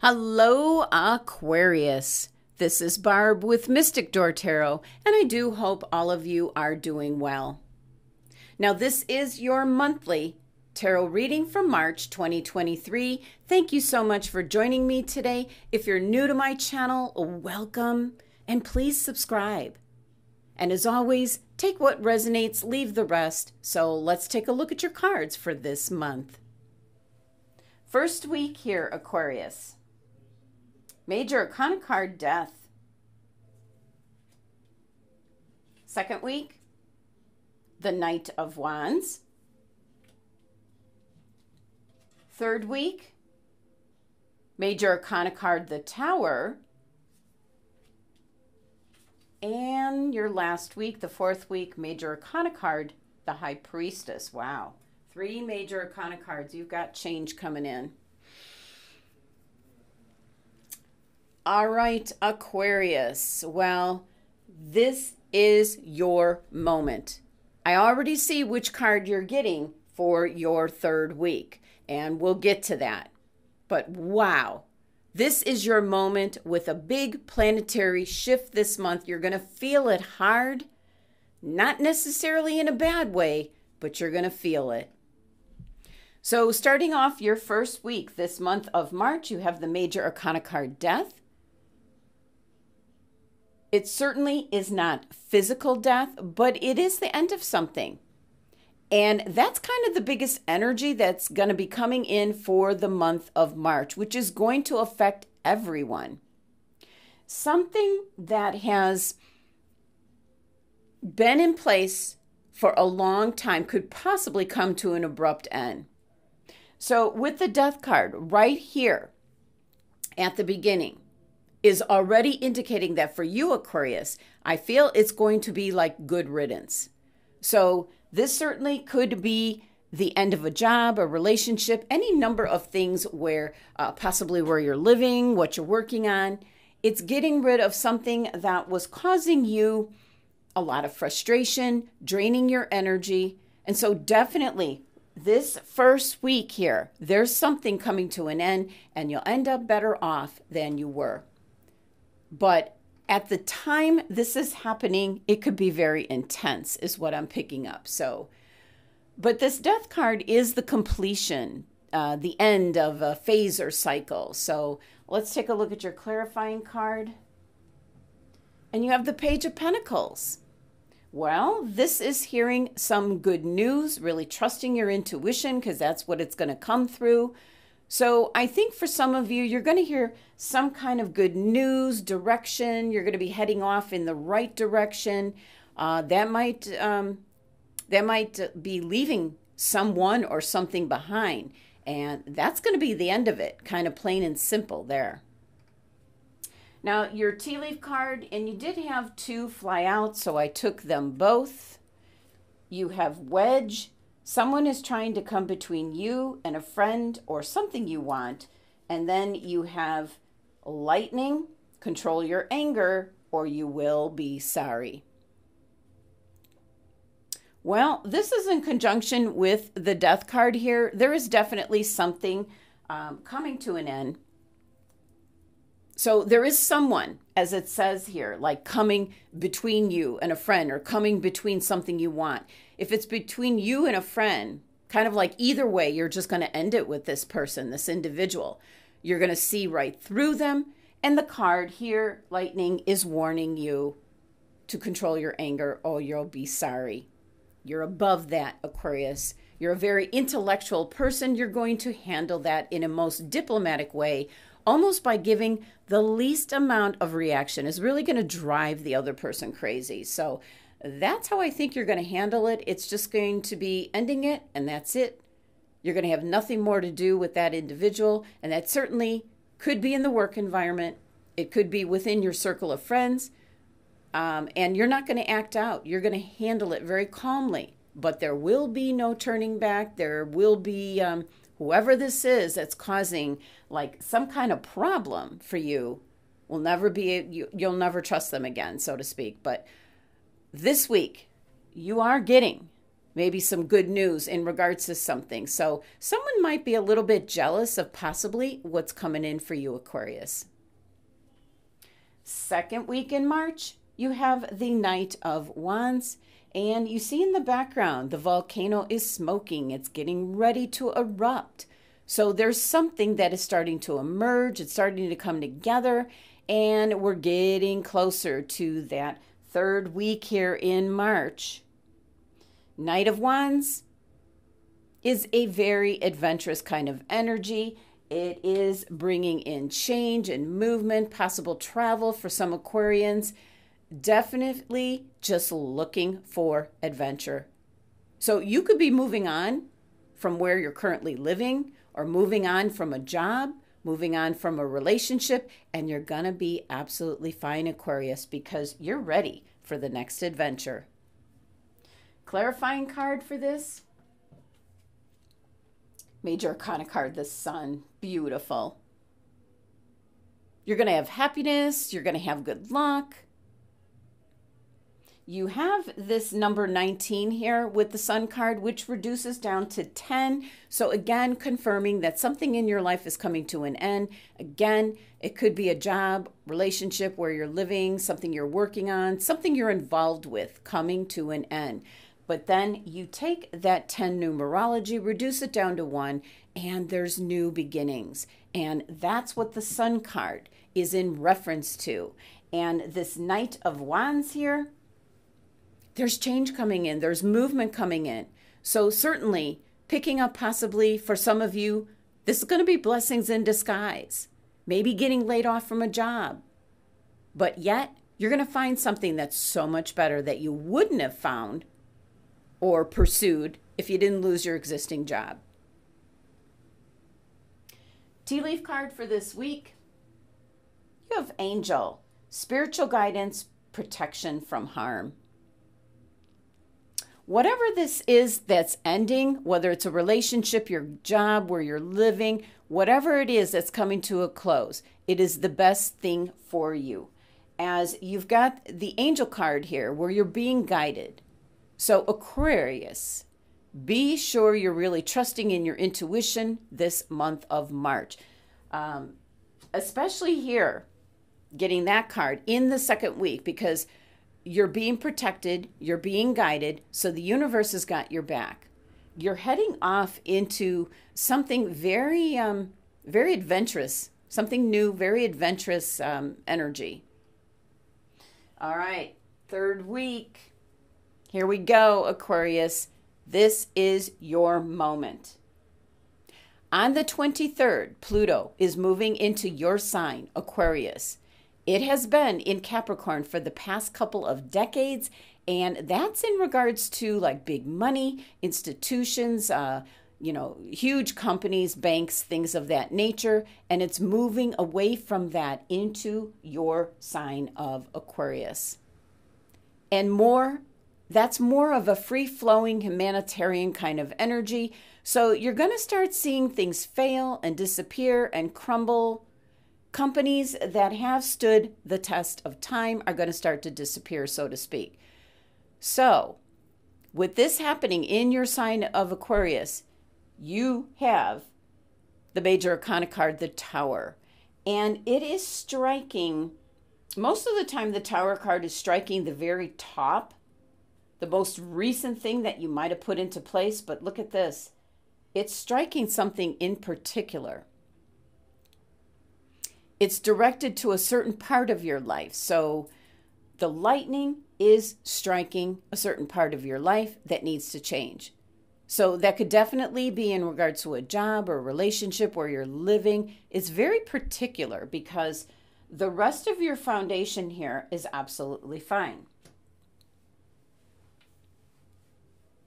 Hello, Aquarius. This is Barb with Mystic Door Tarot, and I do hope all of you are doing well. Now, this is your monthly tarot reading from March 2023. Thank you so much for joining me today. If you're new to my channel, welcome, and please subscribe. And as always, take what resonates, leave the rest. So let's take a look at your cards for this month. First week here, Aquarius. Major Arcana card, Death. Second week, the Knight of Wands. Third week, Major Arcana card, the Tower. And your last week, the fourth week, Major Arcana card, the High Priestess. Wow. 3 Major Arcana cards. You've got change coming in. All right, Aquarius. Well, this is your moment. I already see which card you're getting for your third week, and we'll get to that. But wow, this is your moment with a big planetary shift this month. You're going to feel it hard, not necessarily in a bad way, but you're going to feel it. So starting off your first week this month of March, you have the Major Arcana card, Death. It certainly is not physical death, but it is the end of something. And that's kind of the biggest energy that's going to be coming in for the month of March, which is going to affect everyone. Something that has been in place for a long time could possibly come to an abrupt end. So with the Death card right here at the beginning is already indicating that for you, Aquarius, I feel it's going to be like good riddance. So this certainly could be the end of a job, a relationship, any number of things where possibly where you're living, what you're working on. It's getting rid of something that was causing you a lot of frustration, draining your energy. And so definitely this first week here, there's something coming to an end and you'll end up better off than you were. But at the time this is happening, it could be very intense is what I'm picking up. So, but this Death card is the completion, the end of a phase or cycle. So let's take a look at your clarifying card. And you have the Page of Pentacles. Well, this is hearing some good news, really trusting your intuition because that's what it's going to come through. So I think for some of you, you're going to hear some kind of good news, direction. You're going to be heading off in the right direction. That might be leaving someone or something behind. And that's going to be the end of it, kind of plain and simple there. Now, your tea leaf card, and you did have 2 fly out, so I took them both. You have Wedge. Someone is trying to come between you and a friend or something you want. And then you have Lightning. Control your anger, or you will be sorry. Well, this is in conjunction with the Death card here. There is definitely something coming to an end. So there is someone, as it says here, like coming between you and a friend or coming between something you want. If it's between you and a friend, kind of like either way, you're just going to end it with this person, this individual. You're going to see right through them. And the card here, Lightning, is warning you to control your anger or you'll be sorry. You're above that, Aquarius. You're a very intellectual person. You're going to handle that in a most diplomatic way, almost by giving the least amount of reaction is really going to drive the other person crazy. So that's how I think you're going to handle it. It's just going to be ending it, and that's it. You're going to have nothing more to do with that individual, and that certainly could be in the work environment. It could be within your circle of friends, and you're not going to act out. You're going to handle it very calmly, but there will be no turning back. There will be... whoever this is that's causing like some kind of problem for you will never be, you'll never trust them again, so to speak. But this week you are getting maybe some good news in regards to something. So someone might be a little bit jealous of possibly what's coming in for you, Aquarius. Second week in March, you have the Knight of Wands. And you see in the background, the volcano is smoking. It's getting ready to erupt. So there's something that is starting to emerge. It's starting to come together. And we're getting closer to that third week here in March. Knight of Wands is a very adventurous kind of energy. It is bringing in change and movement, possible travel for some Aquarians. Definitely just looking for adventure. So you could be moving on from where you're currently living, or moving on from a job, moving on from a relationship, and you're going to be absolutely fine, Aquarius, because you're ready for the next adventure. Clarifying card for this. Major Arcana card, the Sun. Beautiful. You're going to have happiness. You're going to have good luck. You have this number 19 here with the Sun card, which reduces down to 10. So again, confirming that something in your life is coming to an end. Again, it could be a job, relationship where you're living, something you're working on, something you're involved with coming to an end. But then you take that 10 numerology, reduce it down to 1, and there's new beginnings. And that's what the Sun card is in reference to. And this Knight of Wands here, there's change coming in. There's movement coming in. So certainly picking up possibly for some of you, this is going to be blessings in disguise. Maybe getting laid off from a job. But yet you're going to find something that's so much better that you wouldn't have found or pursued if you didn't lose your existing job. Tea leaf card for this week. You have Angel. Spiritual guidance, protection from harm. Whatever this is that's ending, whether it's a relationship, your job, where you're living, whatever it is that's coming to a close, it is the best thing for you. As you've got the Angel card here where you're being guided. So Aquarius, be sure you're really trusting in your intuition this month of March. Especially here, getting that card in the second week, because you're being protected, you're being guided, so the universe has got your back. You're heading off into something very, very adventurous, something new, very adventurous energy. All right, third week. Here we go, Aquarius. This is your moment. On the 23rd, Pluto is moving into your sign, Aquarius. It has been in Capricorn for the past couple of decades, and that's in regards to like big money, institutions, huge companies, banks, things of that nature, and it's moving away from that into your sign of Aquarius. And more, that's more of a free-flowing humanitarian kind of energy, so you're going to start seeing things fail and disappear and crumble. Companies that have stood the test of time are going to start to disappear, so to speak. So, with this happening in your sign of Aquarius, you have the Major Arcana card, the Tower. And it is striking, most of the time the Tower card is striking the very top, the most recent thing that you might have put into place. But look at this. It's striking something in particular. It's directed to a certain part of your life. So the lightning is striking a certain part of your life that needs to change. So that could definitely be in regards to a job or a relationship where you're living. It's very particular because the rest of your foundation here is absolutely fine.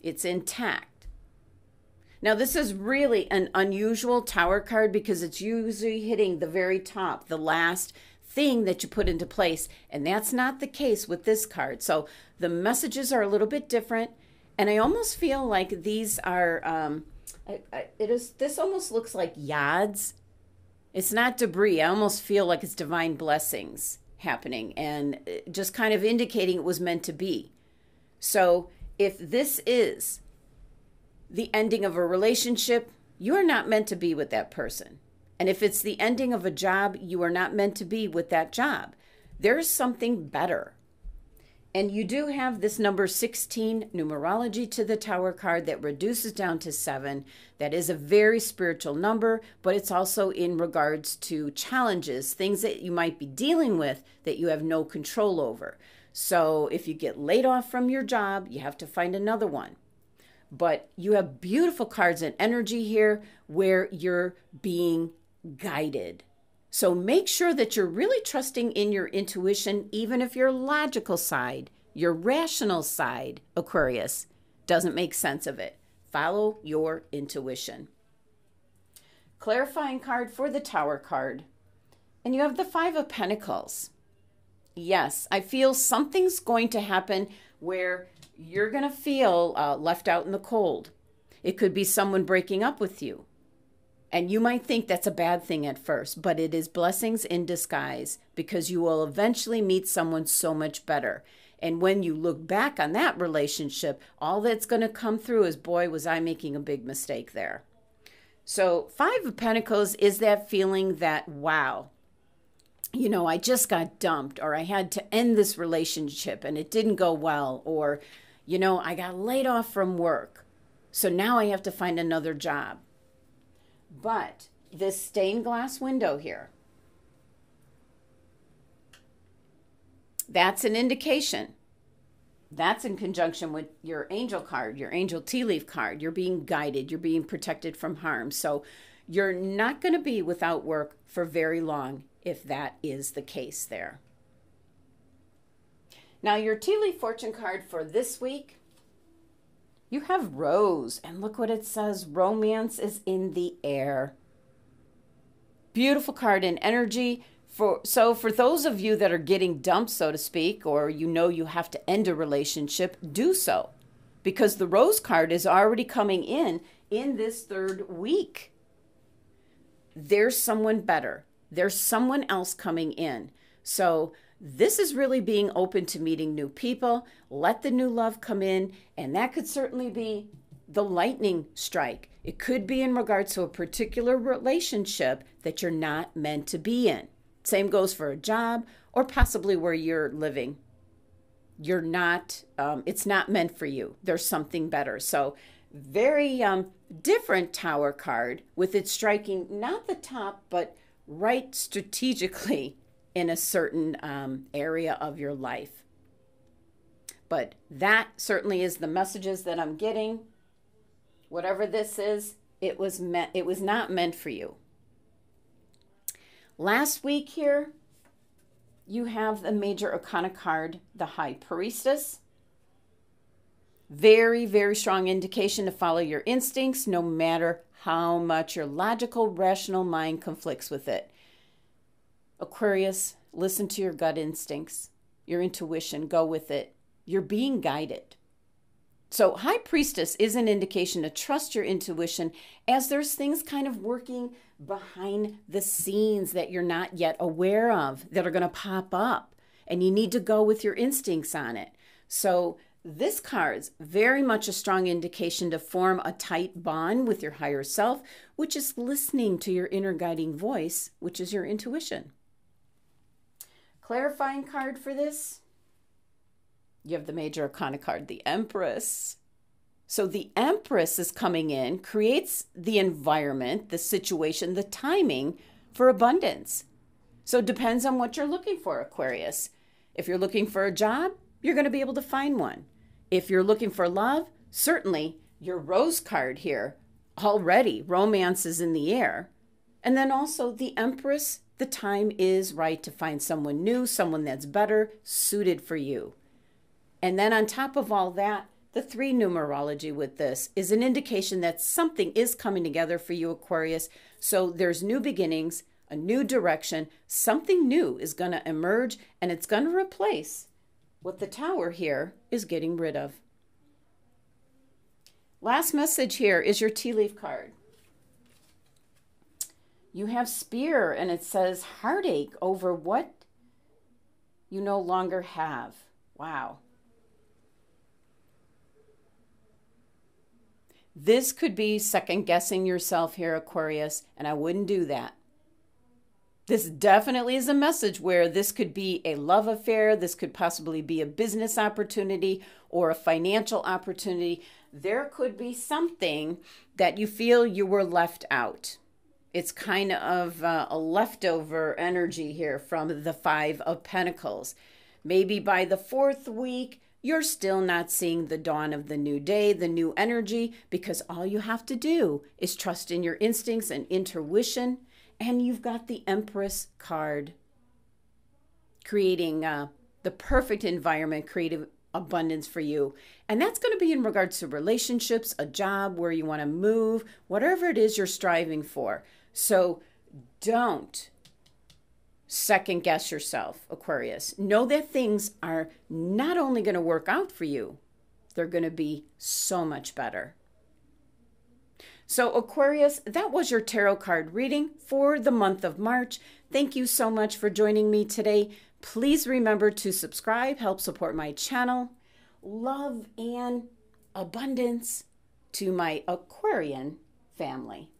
It's intact. Now, this is really an unusual Tower card because it's usually hitting the very top, the last thing that you put into place. And that's not the case with this card. So the messages are a little bit different. And I almost feel like these are, this almost looks like yods. It's not debris. I almost feel like it's divine blessings happening and just kind of indicating it was meant to be. So if this is the ending of a relationship, you are not meant to be with that person. And if it's the ending of a job, you are not meant to be with that job. There's something better. And you do have this number 16 numerology to the Tower card that reduces down to 7. That is a very spiritual number, but it's also in regards to challenges, things that you might be dealing with that you have no control over. So if you get laid off from your job, you have to find another one. But you have beautiful cards and energy here where you're being guided. So make sure that you're really trusting in your intuition, even if your logical side, your rational side, Aquarius, doesn't make sense of it. Follow your intuition. Clarifying card for the Tower card. And you have the Five of Pentacles. Yes, I feel something's going to happen where you're going to feel left out in the cold. It could be someone breaking up with you. And you might think that's a bad thing at first, but it is blessings in disguise because you will eventually meet someone so much better. And when you look back on that relationship, all that's going to come through is, boy, was I making a big mistake there. So Five of Pentacles is that feeling that, wow, you know, I just got dumped, or I had to end this relationship and it didn't go well, or, you know, I got laid off from work. So now I have to find another job. But this stained glass window here, that's an indication. That's in conjunction with your angel card, your angel tea leaf card. You're being guided. You're being protected from harm. So you're not going to be without work for very long if that is the case there. Now your tea leaf fortune card for this week, you have Rose, and look what it says. Romance is in the air. Beautiful card and energy. So for those of you that are getting dumped, so to speak, or you know you have to end a relationship, do so. Because the Rose card is already coming in this third week. There's someone better. There's someone else coming in. So this is really being open to meeting new people. Let the new love come in, and that could certainly be the lightning strike. It could be in regards to a particular relationship that you're not meant to be in. Same goes for a job or possibly where you're living. You're not, it's not meant for you. There's something better. So very different Tower card with it striking not the top, but right strategically in a certain area of your life. But that certainly is the messages that I'm getting. Whatever this is, it was not meant for you. Last week here, you have the Major Arcana card, the High Priestess. Very, very strong indication to follow your instincts, no matter how much your logical, rational mind conflicts with it. Aquarius, listen to your gut instincts, your intuition, go with it. You're being guided. So High Priestess is an indication to trust your intuition, as there's things kind of working behind the scenes that you're not yet aware of that are going to pop up, and you need to go with your instincts on it. So this card's very much a strong indication to form a tight bond with your higher self, which is listening to your inner guiding voice, which is your intuition. Clarifying card for this, you have the Major Arcana card, the Empress. So the Empress is coming in, creates the environment, the situation, the timing for abundance. So it depends on what you're looking for, Aquarius. If you're looking for a job, you're going to be able to find one. If you're looking for love, certainly your Rose card here already, romance is in the air. And then also the Empress. The time is right to find someone new, someone that's better suited for you. And then on top of all that, the 3 numerology with this is an indication that something is coming together for you, Aquarius. So there's new beginnings, a new direction, something new is going to emerge, and it's going to replace what the Tower here is getting rid of. Last message here is your tea leaf card. You have Spear, and it says heartache over what you no longer have. Wow. This could be second guessing yourself here, Aquarius, and I wouldn't do that. This definitely is a message where this could be a love affair. This could possibly be a business opportunity or a financial opportunity. There could be something that you feel you were left out. It's kind of a leftover energy here from the Five of Pentacles. Maybe by the fourth week, you're still not seeing the dawn of the new day, the new energy, because all you have to do is trust in your instincts and intuition. And you've got the Empress card, creating the perfect environment, creative abundance for you. And that's going to be in regards to relationships, a job, where you want to move, whatever it is you're striving for. So don't second guess yourself, Aquarius. Know that things are not only going to work out for you, they're going to be so much better. So Aquarius, that was your tarot card reading for the month of March. Thank you so much for joining me today. Please remember to subscribe, help support my channel. Love and abundance to my Aquarian family.